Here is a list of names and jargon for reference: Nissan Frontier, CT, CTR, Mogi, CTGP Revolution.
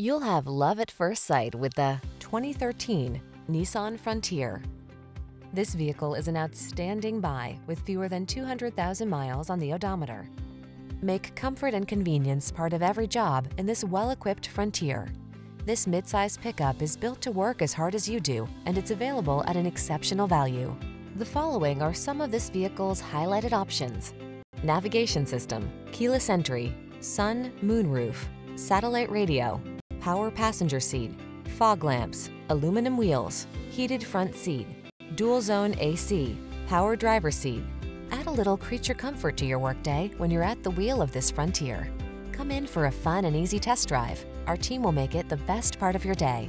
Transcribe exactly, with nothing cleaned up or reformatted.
You'll have love at first sight with the twenty thirteen Nissan Frontier. This vehicle is an outstanding buy with fewer than two hundred thousand miles on the odometer. Make comfort and convenience part of every job in this well-equipped Frontier. This midsize pickup is built to work as hard as you do, and it's available at an exceptional value. The following are some of this vehicle's highlighted options: navigation system, keyless entry, sun, moon roof, satellite radio, power passenger seat, fog lamps, aluminum wheels, heated front seat, dual zone A C, power driver seat. Add a little creature comfort to your workday when you're at the wheel of this Frontier. Come in for a fun and easy test drive. Our team will make it the best part of your day.